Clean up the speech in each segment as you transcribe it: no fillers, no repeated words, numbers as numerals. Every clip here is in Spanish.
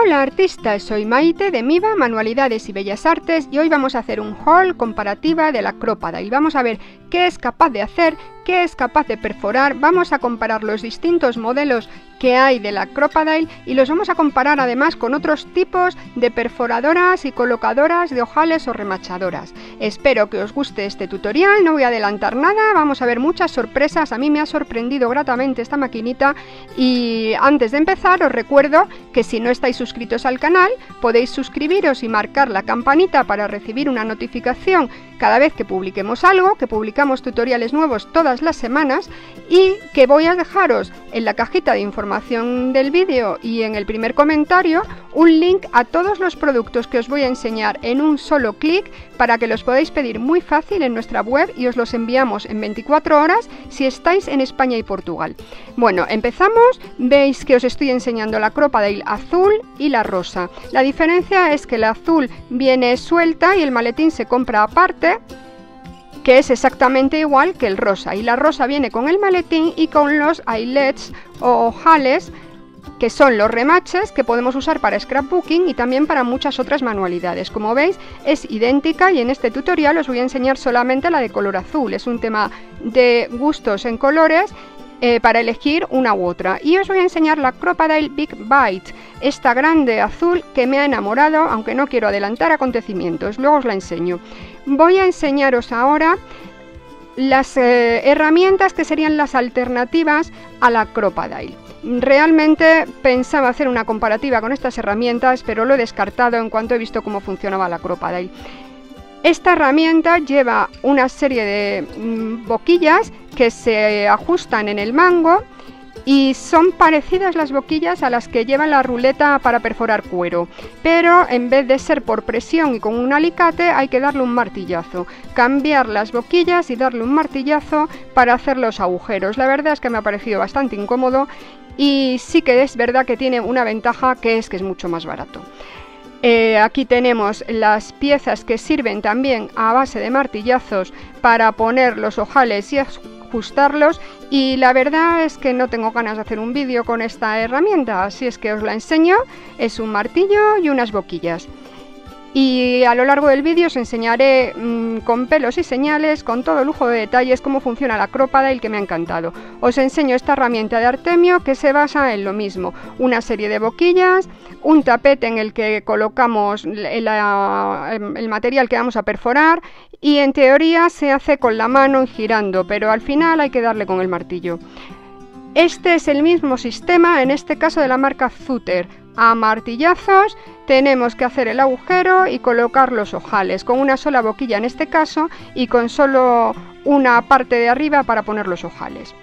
Hola artistas, soy Maite de Miva, Manualidades y Bellas Artes, y hoy vamos a hacer un haul comparativa de la Crop-A-Dile. Vamos a ver qué es capaz de hacer, qué es capaz de perforar, vamos a comparar los distintos modelos que hay de la Crop-A-Dile y los vamos a comparar además con otros tipos de perforadoras y colocadoras de ojales o remachadoras. Espero que os guste este tutorial, no voy a adelantar nada, vamos a ver muchas sorpresas, a mí me ha sorprendido gratamente esta maquinita. Y antes de empezar os recuerdo que si no estáis suscritos al canal podéis suscribiros y marcar la campanita para recibir una notificación cada vez que publiquemos algo, que publicamos tutoriales nuevos todas las semanas, y que voy a dejaros en la cajita de información del vídeo y en el primer comentario un link a todos los productos que os voy a enseñar en un solo clic para que los podáis pedir muy fácil en nuestra web y os los enviamos en 24 horas si estáis en España y Portugal. Bueno, empezamos. Veis que os estoy enseñando la Crop-A-Dile azul y la rosa. La diferencia es que la azul viene suelta y el maletín se compra aparte, que es exactamente igual que el rosa, y la rosa viene con el maletín y con los eyelets o ojales, que son los remaches que podemos usar para scrapbooking y también para muchas otras manualidades. Como veis, es idéntica, y en este tutorial os voy a enseñar solamente la de color azul. Es un tema de gustos en colores, para elegir una u otra. Y os voy a enseñar la Crop-A-Dile Big Bite, esta grande azul que me ha enamorado, aunque no quiero adelantar acontecimientos, luego os la enseño. Voy a enseñaros ahora las herramientas que serían las alternativas a la Crop-A-Dile. Realmente pensaba hacer una comparativa con estas herramientas, pero lo he descartado en cuanto he visto cómo funcionaba la Crop-A-Dile. Esta herramienta lleva una serie de boquillas que se ajustan en el mango, y son parecidas las boquillas a las que lleva la ruleta para perforar cuero, pero en vez de ser por presión y con un alicate hay que darle un martillazo, cambiar las boquillas y darle un martillazo para hacer los agujeros. La verdad es que me ha parecido bastante incómodo, y sí que es verdad que tiene una ventaja, que es mucho más barato. Aquí tenemos las piezas que sirven también a base de martillazos para poner los ojales y ajustarlos, y la verdad es que no tengo ganas de hacer un vídeo con esta herramienta, así es que os la enseño. Es un martillo y unas boquillas, y a lo largo del vídeo os enseñaré con pelos y señales, con todo lujo de detalles, cómo funciona la Crop-A-Dile, que me ha encantado. Os enseño esta herramienta de Artemio, que se basa en lo mismo: una serie de boquillas, un tapete en el que colocamos el material que vamos a perforar, y en teoría se hace con la mano girando, pero al final hay que darle con el martillo. Este es el mismo sistema, en este caso de la marca Zutter. A martillazos tenemos que hacer el agujero y colocar los ojales con una sola boquilla en este caso, y con solo una parte de arriba para poner los ojales.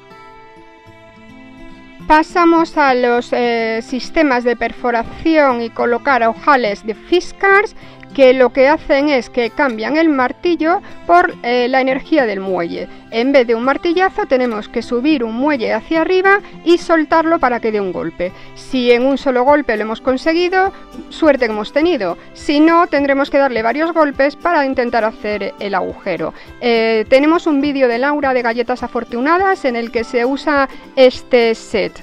Pasamos a los sistemas de perforación y colocar ojales de Fiskars, que lo que hacen es que cambian el martillo por la energía del muelle. En vez de un martillazo tenemos que subir un muelle hacia arriba y soltarlo para que dé un golpe. Si en un solo golpe lo hemos conseguido, suerte que hemos tenido. Si no, tendremos que darle varios golpes para intentar hacer el agujero. Tenemos un vídeo de Laura de Galletas Afortunadas en el que se usa este set.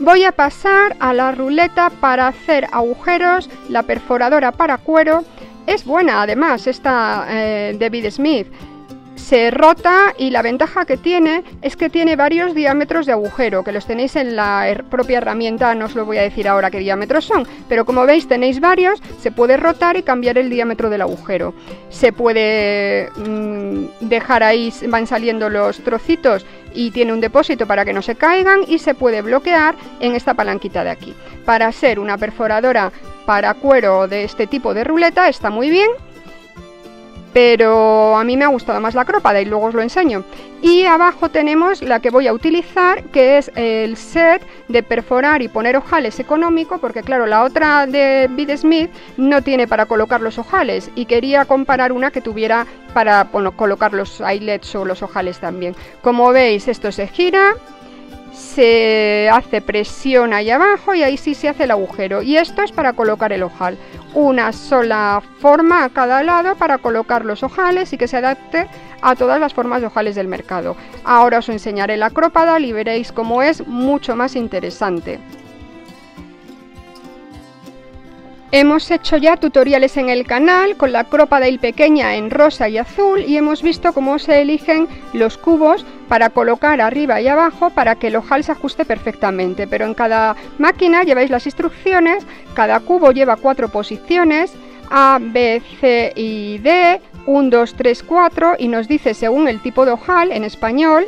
Voy a pasar a la ruleta para hacer agujeros, la perforadora para cuero. Es buena además esta David Smith. Se rota, y la ventaja que tiene es que tiene varios diámetros de agujero, que los tenéis en la propia herramienta, no os lo voy a decir ahora qué diámetros son, pero como veis tenéis varios, se puede rotar y cambiar el diámetro del agujero. Se puede dejar ahí, van saliendo los trocitos, y tiene un depósito para que no se caigan, y se puede bloquear en esta palanquita de aquí. Para ser una perforadora para cuero de este tipo de ruleta está muy bien, pero a mí me ha gustado más la Crop-A-Dile, y luego os lo enseño. Y abajo tenemos la que voy a utilizar, que es el set de perforar y poner ojales económico, porque claro, la otra de David Smith no tiene para colocar los ojales, y quería comparar una que tuviera para, bueno, colocar los eyelets o los ojales también. Como veis, esto se gira, se hace presión ahí abajo, y ahí sí se hace el agujero, y esto es para colocar el ojal. Una sola forma a cada lado para colocar los ojales, y que se adapte a todas las formas de ojales del mercado. Ahora os enseñaré la Crop-A-Dile y veréis cómo es mucho más interesante. Hemos hecho ya tutoriales en el canal con la Crop-A-Dile pequeña en rosa y azul y hemos visto cómo se eligen los cubos para colocar arriba y abajo para que el ojal se ajuste perfectamente, pero en cada máquina lleváis las instrucciones, cada cubo lleva 4 posiciones, A, B, C y D, 1, 2, 3, 4 y nos dice según el tipo de ojal en español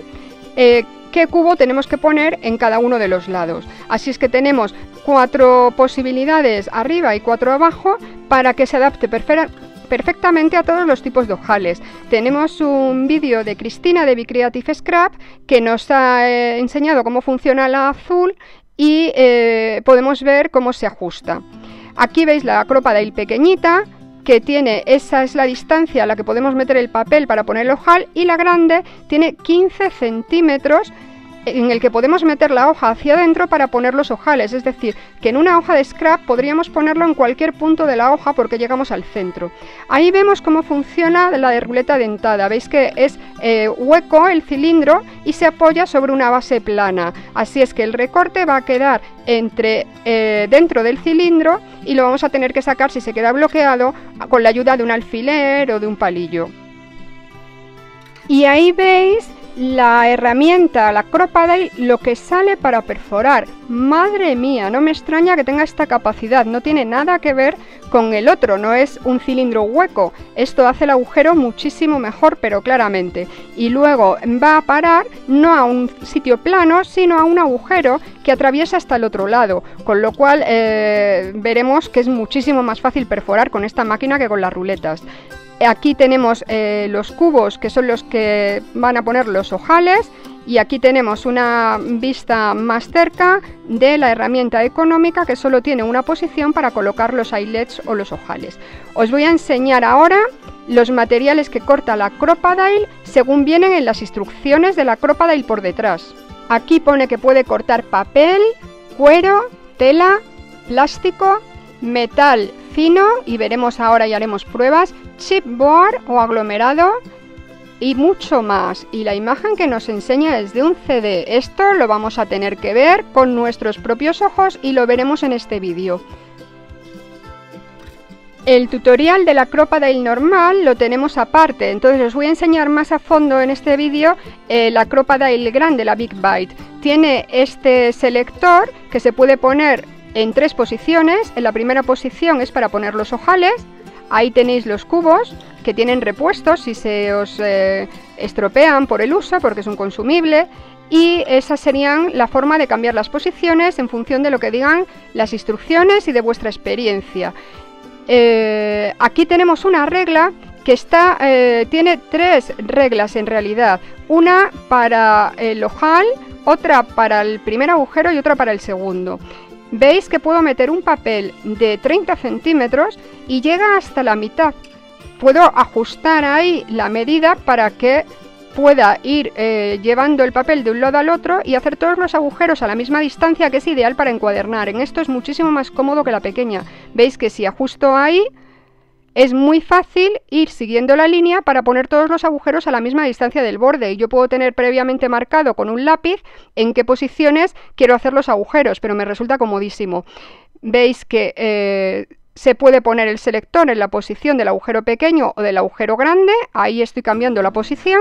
qué cubo tenemos que poner en cada uno de los lados. Así es que tenemos 4 posibilidades arriba y 4 abajo para que se adapte perfectamente a todos los tipos de ojales. Tenemos un vídeo de Cristina de Be Creative Scrap que nos ha enseñado cómo funciona la azul y podemos ver cómo se ajusta. Aquí veis la Crop-A-Dile pequeñita que tiene, esa es la distancia a la que podemos meter el papel para poner el ojal, y la grande tiene 15 centímetros en el que podemos meter la hoja hacia adentro para poner los ojales, es decir, que en una hoja de scrap podríamos ponerlo en cualquier punto de la hoja porque llegamos al centro. Ahí vemos cómo funciona la de ruleta dentada, veis que es hueco el cilindro y se apoya sobre una base plana, así es que el recorte va a quedar entre dentro del cilindro y lo vamos a tener que sacar si se queda bloqueado con la ayuda de un alfiler o de un palillo. Y ahí veis la herramienta, la Crop-A-Dile, lo que sale para perforar. Madre mía, no me extraña que tenga esta capacidad, no tiene nada que ver con el otro, no es un cilindro hueco, esto hace el agujero muchísimo mejor, pero claramente, y luego va a parar no a un sitio plano, sino a un agujero que atraviesa hasta el otro lado, con lo cual veremos que es muchísimo más fácil perforar con esta máquina que con las ruletas. Aquí tenemos los cubos que son los que van a poner los ojales y aquí tenemos una vista más cerca de la herramienta económica que solo tiene una posición para colocar los eyelets o los ojales. Os voy a enseñar ahora los materiales que corta la Crop-A-Dile según vienen en las instrucciones de la Crop-A-Dile por detrás. Aquí pone que puede cortar papel, cuero, tela, plástico, metal fino, y veremos ahora y haremos pruebas, chipboard o aglomerado y mucho más. Y la imagen que nos enseña es de un CD. Esto lo vamos a tener que ver con nuestros propios ojos y lo veremos en este vídeo. El tutorial de la Crop-A-Dile normal lo tenemos aparte, entonces os voy a enseñar más a fondo en este vídeo la Crop-A-Dile grande, la Big Bite. Tiene este selector que se puede poner en 3 posiciones. En la primera posición es para poner los ojales, ahí tenéis los cubos que tienen repuestos si se os estropean por el uso porque es un consumible, y esa sería la forma de cambiar las posiciones en función de lo que digan las instrucciones y de vuestra experiencia. Aquí tenemos una regla que está, tiene 3 reglas en realidad, una para el ojal, otra para el primer agujero y otra para el segundo. Veis que puedo meter un papel de 30 centímetros y llega hasta la mitad. Puedo ajustar ahí la medida para que pueda ir llevando el papel de un lado al otro y hacer todos los agujeros a la misma distancia, que es ideal para encuadernar. En esto es muchísimo más cómodo que la pequeña. Veis que si ajusto ahí es muy fácil ir siguiendo la línea para poner todos los agujeros a la misma distancia del borde, y yo puedo tener previamente marcado con un lápiz en qué posiciones quiero hacer los agujeros, pero me resulta comodísimo. Veis que se puede poner el selector en la posición del agujero pequeño o del agujero grande, ahí estoy cambiando la posición,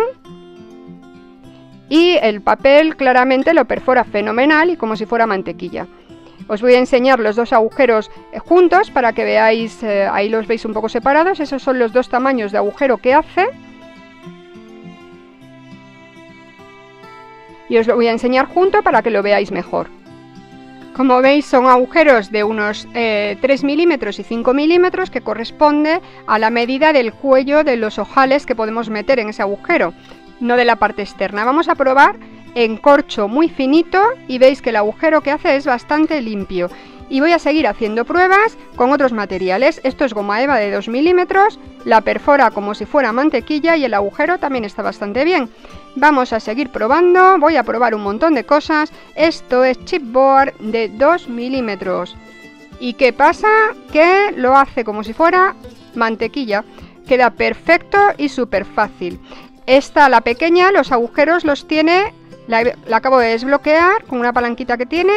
y el papel claramente lo perfora fenomenal y como si fuera mantequilla. Os voy a enseñar los 2 agujeros juntos para que veáis, ahí los veis un poco separados, esos son los 2 tamaños de agujero que hace. Y os lo voy a enseñar junto para que lo veáis mejor. Como veis son agujeros de unos 3 milímetros y 5 milímetros que corresponde a la medida del cuello de los ojales que podemos meter en ese agujero, no de la parte externa. Vamos a probar en corcho muy finito y veis que el agujero que hace es bastante limpio, y voy a seguir haciendo pruebas con otros materiales. Esto es goma eva de 2 milímetros, la perfora como si fuera mantequilla y el agujero también está bastante bien. Vamos a seguir probando, voy a probar un montón de cosas. Esto es chipboard de 2 milímetros y ¿qué pasa? Que lo hace como si fuera mantequilla, queda perfecto y súper fácil. Esta, la pequeña, los agujeros los tiene, la acabo de desbloquear con una palanquita que tiene,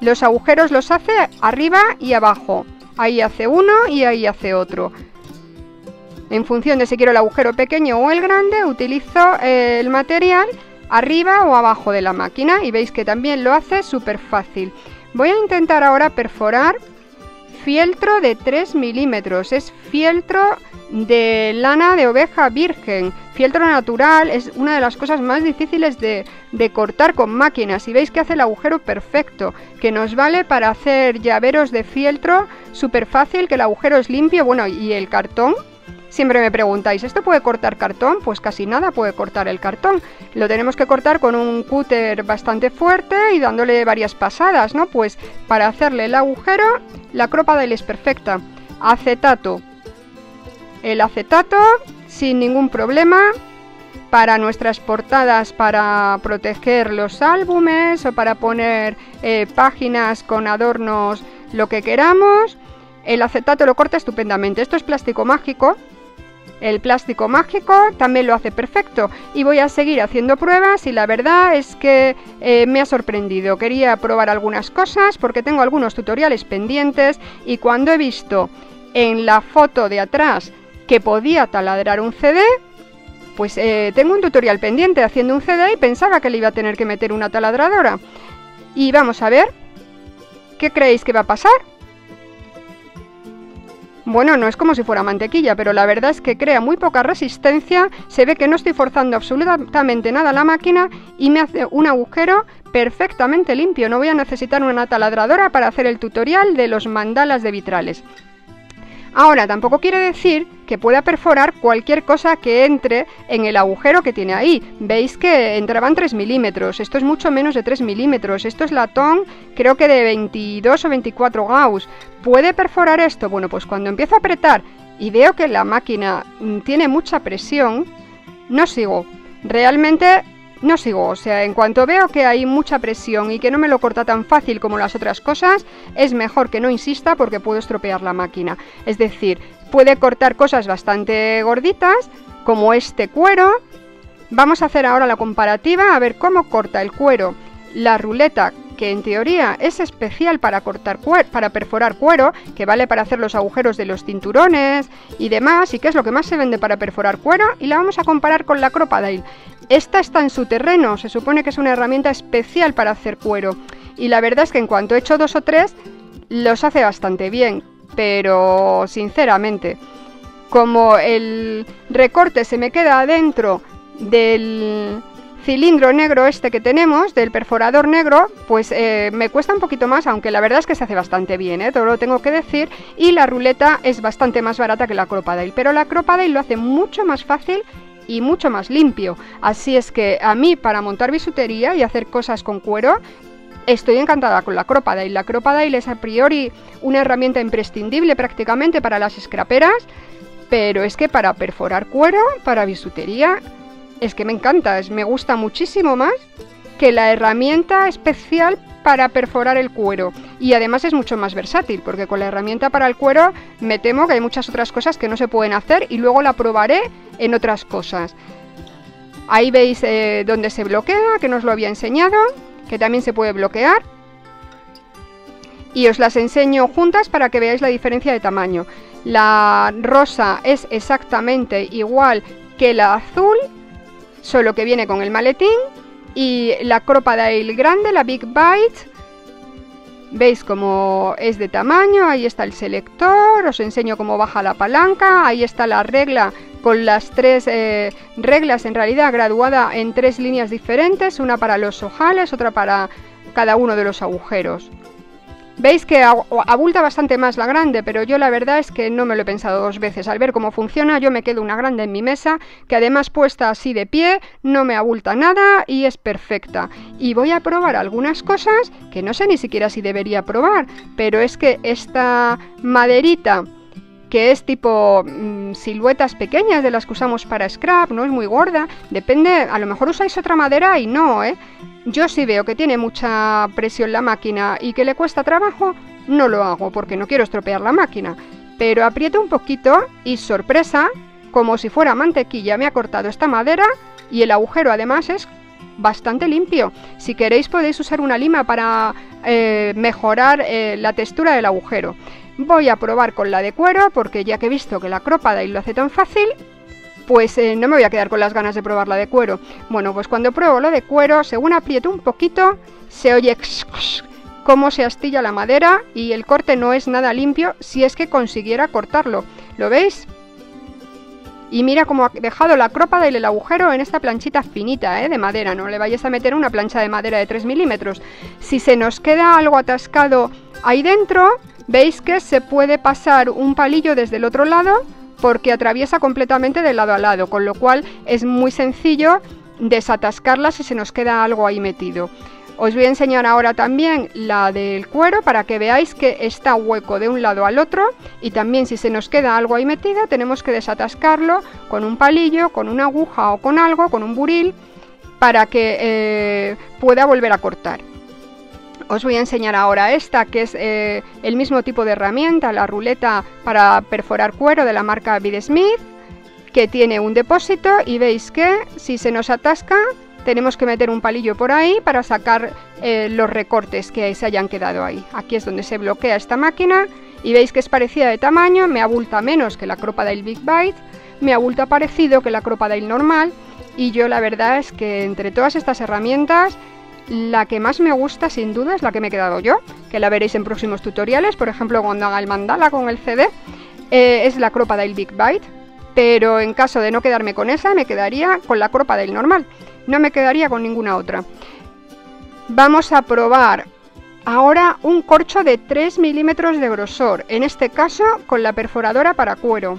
los agujeros los hace arriba y abajo. Ahí hace uno y ahí hace otro. En función de si quiero el agujero pequeño o el grande, utilizo el material arriba o abajo de la máquina. Y veis que también lo hace súper fácil. Voy a intentar ahora perforar fieltro de 3 milímetros. Es fieltro de lana de oveja virgen, fieltro natural. Es una de las cosas más difíciles de cortar con máquinas, y veis que hace el agujero perfecto, que nos vale para hacer llaveros de fieltro súper fácil, que el agujero es limpio. Bueno, y el cartón, siempre me preguntáis, ¿esto puede cortar cartón? Pues casi nada puede cortar el cartón. Lo tenemos que cortar con un cúter bastante fuerte y dándole varias pasadas, ¿no? Pues para hacerle el agujero, la Crop-A-Dile es perfecta. Acetato. El acetato, sin ningún problema, para nuestras portadas, para proteger los álbumes o para poner páginas con adornos, lo que queramos. El acetato lo corta estupendamente. Esto es plástico mágico. El plástico mágico también lo hace perfecto. Y voy a seguir haciendo pruebas, y la verdad es que me ha sorprendido. Quería probar algunas cosas porque tengo algunos tutoriales pendientes, y cuando he visto en la foto de atrás que podía taladrar un CD, pues tengo un tutorial pendiente haciendo un CD y pensaba que le iba a tener que meter una taladradora. Y vamos a ver, ¿qué creéis que va a pasar? Bueno, no es como si fuera mantequilla, pero la verdad es que crea muy poca resistencia. Se ve que no estoy forzando absolutamente nada la máquina y me hace un agujero perfectamente limpio. No voy a necesitar una taladradora para hacer el tutorial de los mandalas de vitrales. Ahora, tampoco quiere decir que pueda perforar cualquier cosa que entre en el agujero que tiene ahí. Veis que entraban 3 milímetros, esto es mucho menos de 3 milímetros, esto es latón, creo que de 22 o 24 gauss. ¿Puede perforar esto? Bueno, pues cuando empiezo a apretar y veo que la máquina tiene mucha presión, no sigo, realmente no sigo. O sea, en cuanto veo que hay mucha presión y que no me lo corta tan fácil como las otras cosas, es mejor que no insista porque puedo estropear la máquina. Es decir, puede cortar cosas bastante gorditas, como este cuero. Vamos a hacer ahora la comparativa, a ver cómo corta el cuero la ruleta, que en teoría es especial para cortar para perforar cuero, que vale para hacer los agujeros de los cinturones y demás, y que es lo que más se vende para perforar cuero, y la vamos a comparar con la Crop-A-Dile. Esta está en su terreno, se supone que es una herramienta especial para hacer cuero, y la verdad es que en cuanto he hecho dos o tres, los hace bastante bien, pero sinceramente, como el recorte se me queda adentro del cilindro negro este que tenemos, del perforador negro, pues me cuesta un poquito más, aunque la verdad es que se hace bastante bien, todo lo tengo que decir, y la ruleta es bastante más barata que la Crop-A-Dile, pero la Crop-A-Dile lo hace mucho más fácil y mucho más limpio. Así es que a mí, para montar bisutería y hacer cosas con cuero, estoy encantada con la Crop-A-Dile. La Crop-A-Dile es a priori una herramienta imprescindible prácticamente para las scraperas, pero es que para perforar cuero, para bisutería, es que me encanta, me gusta muchísimo más que la herramienta especial para perforar el cuero. Y además es mucho más versátil, porque con la herramienta para el cuero me temo que hay muchas otras cosas que no se pueden hacer, y luego la probaré en otras cosas. Ahí veis donde se bloquea, que no os lo había enseñado, que también se puede bloquear. Y os las enseño juntas para que veáis la diferencia de tamaño. La rosa es exactamente igual que la azul, solo que viene con el maletín. Y la Crop-A-Dile grande, la Big Bite, veis cómo es de tamaño. Ahí está el selector, os enseño cómo baja la palanca, ahí está la regla con las tres reglas, en realidad graduada en tres líneas diferentes, una para los ojales, otra para cada uno de los agujeros. Veis que abulta bastante más la grande, pero yo la verdad es que no me lo he pensado dos veces. Al ver cómo funciona, yo me quedo una grande en mi mesa, que además puesta así de pie, no me abulta nada y es perfecta. Y voy a probar algunas cosas que no sé ni siquiera si debería probar, pero es que esta maderita, que es tipo siluetas pequeñas de las que usamos para scrap, no es muy gorda, depende, a lo mejor usáis otra madera y no, yo sí veo que tiene mucha presión la máquina y que le cuesta trabajo, no lo hago porque no quiero estropear la máquina, pero aprieto un poquito y sorpresa, como si fuera mantequilla, me ha cortado esta madera, y el agujero además es bastante limpio. Si queréis podéis usar una lima para mejorar la textura del agujero. Voy a probar con la de cuero, porque ya que he visto que la Crop-A-Dile lo hace tan fácil, pues no me voy a quedar con las ganas de probar la de cuero. Bueno, pues cuando pruebo la de cuero, según aprieto un poquito, se oye cómo se astilla la madera y el corte no es nada limpio, si es que consiguiera cortarlo. ¿Lo veis? Y mira cómo ha dejado la Crop-A-Dile el agujero en esta planchita finita, de madera. No le vayáis a meter una plancha de madera de 3 milímetros. Si se nos queda algo atascado ahí dentro, veis que se puede pasar un palillo desde el otro lado, porque atraviesa completamente de lado a lado, con lo cual es muy sencillo desatascarla si se nos queda algo ahí metido. Os voy a enseñar ahora también la del cuero para que veáis que está hueco de un lado al otro, y también si se nos queda algo ahí metido tenemos que desatascarlo con un palillo, con una aguja o con algo, con un buril, para que pueda volver a cortar. Os voy a enseñar ahora esta, que es el mismo tipo de herramienta, la ruleta para perforar cuero de la marca David Smith, que tiene un depósito, y veis que si se nos atasca tenemos que meter un palillo por ahí para sacar los recortes que se hayan quedado ahí. Aquí es donde se bloquea esta máquina y veis que es parecida de tamaño, me abulta menos que la Crop-A-Dile Big Bite, me abulta parecido que la Crop-A-Dile normal, y yo la verdad es que entre todas estas herramientas, la que más me gusta sin duda es la que me he quedado yo, que la veréis en próximos tutoriales, por ejemplo cuando haga el mandala con el CD, es la Crop-A-Dile Big Bite, pero en caso de no quedarme con esa, me quedaría con la Crop-A-Dile normal. No me quedaría con ninguna otra. Vamos a probar ahora un corcho de 3 milímetros de grosor, en este caso con la perforadora para cuero.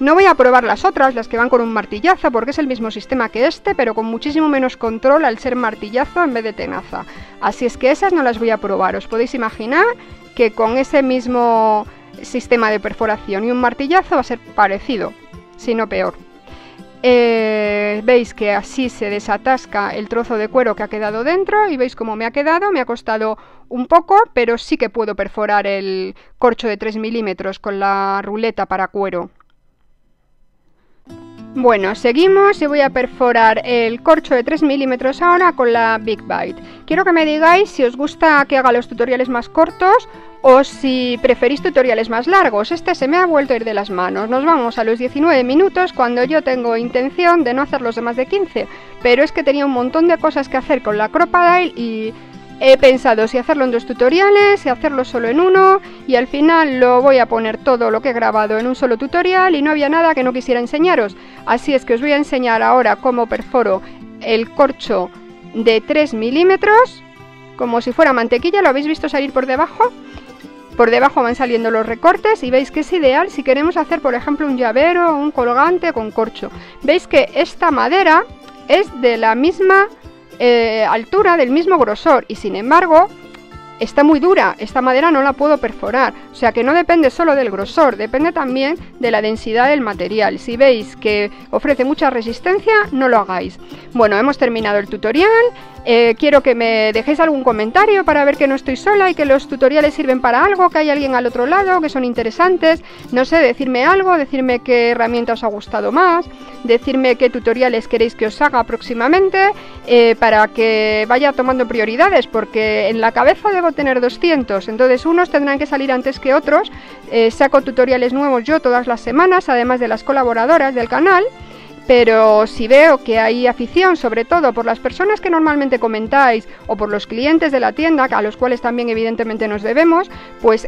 No voy a probar las otras, las que van con un martillazo, porque es el mismo sistema que este, pero con muchísimo menos control al ser martillazo en vez de tenaza. Así es que esas no las voy a probar. Os podéis imaginar que con ese mismo sistema de perforación y un martillazo va a ser parecido, si no peor. Veis que así se desatasca el trozo de cuero que ha quedado dentro, y veis cómo me ha quedado. Me ha costado un poco, pero sí que puedo perforar el corcho de 3 milímetros con la ruleta para cuero. Bueno, seguimos y voy a perforar el corcho de 3 milímetros ahora con la Big Bite. Quiero que me digáis si os gusta que haga los tutoriales más cortos o si preferís tutoriales más largos. Este se me ha vuelto a ir de las manos. Nos vamos a los 19 minutos cuando yo tengo intención de no hacer los demás de 15. Pero es que tenía un montón de cosas que hacer con la Crop-A-Dile y he pensado si hacerlo en 2 tutoriales, si hacerlo solo en uno, y al final lo voy a poner todo lo que he grabado en un solo tutorial y no había nada que no quisiera enseñaros. Así es que os voy a enseñar ahora cómo perforo el corcho de 3 milímetros, como si fuera mantequilla. ¿Lo habéis visto salir por debajo? Por debajo van saliendo los recortes y veis que es ideal si queremos hacer, por ejemplo, un llavero o un colgante con corcho. Veis que esta madera es de la misma altura, del mismo grosor, y sin embargo está muy dura. Esta madera no la puedo perforar, o sea que no depende solo del grosor, depende también de la densidad del material. Si veis que ofrece mucha resistencia, no lo hagáis. Bueno, hemos terminado el tutorial. Quiero que me dejéis algún comentario para ver que no estoy sola y que los tutoriales sirven para algo, que hay alguien al otro lado, que son interesantes. No sé, decirme algo, decirme qué herramienta os ha gustado más, decirme qué tutoriales queréis que os haga próximamente, para que vaya tomando prioridades, porque en la cabeza debo tener 200, entonces unos tendrán que salir antes que otros. Saco tutoriales nuevos yo todas las semanas, además de las colaboradoras del canal. Pero si veo que hay afición, sobre todo por las personas que normalmente comentáis o por los clientes de la tienda, a los cuales también evidentemente nos debemos, pues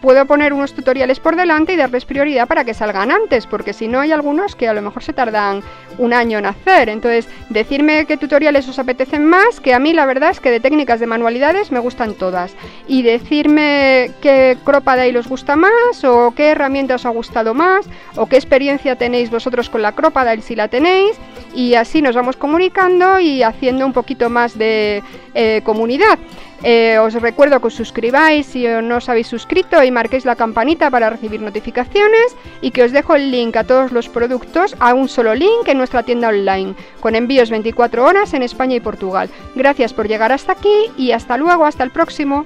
puedo poner unos tutoriales por delante y darles prioridad para que salgan antes, porque si no hay algunos que a lo mejor se tardan un año en hacer. Entonces, decidme qué tutoriales os apetecen más, que a mí la verdad es que de técnicas de manualidades me gustan todas. Y decidme qué Crop-A-Dile os gusta más, o qué herramienta os ha gustado más, o qué experiencia tenéis vosotros con la Crop-A-Dile si la tenéis, y así nos vamos comunicando y haciendo un poquito más de comunidad. Os recuerdo que os suscribáis si no os habéis suscrito y marquéis la campanita para recibir notificaciones, y que os dejo el link a todos los productos a un solo link en nuestra tienda online, con envíos 24 horas en España y Portugal. Gracias por llegar hasta aquí y hasta luego, hasta el próximo.